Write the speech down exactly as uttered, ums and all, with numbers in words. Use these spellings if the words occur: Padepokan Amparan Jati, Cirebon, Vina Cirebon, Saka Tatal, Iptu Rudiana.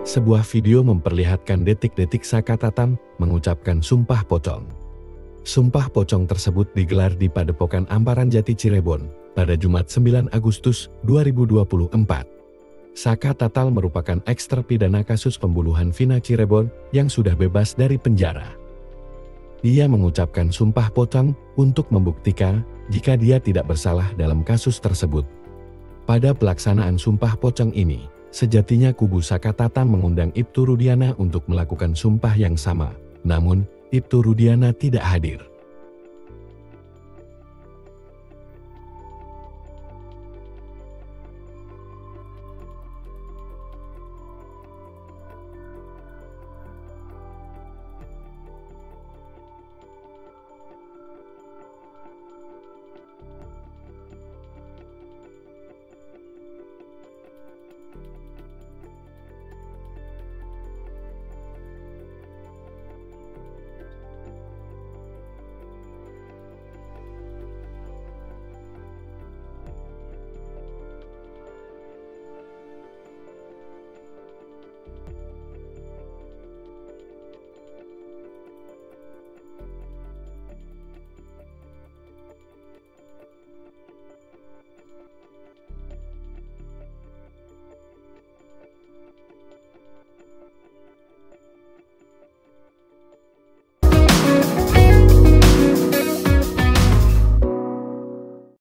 Sebuah video memperlihatkan detik-detik Saka Tatal mengucapkan sumpah pocong. Sumpah pocong tersebut digelar di Padepokan Amparan Jati Cirebon pada Jumat sembilan Agustus dua ribu dua puluh empat. Saka Tatal merupakan eks terpidana kasus pembunuhan Vina Cirebon yang sudah bebas dari penjara. Dia mengucapkan sumpah pocong untuk membuktikan jika dia tidak bersalah dalam kasus tersebut. Pada pelaksanaan sumpah pocong ini, sejatinya kubu Saka Tatal mengundang Iptu Rudiana untuk melakukan sumpah yang sama, namun Iptu Rudiana tidak hadir.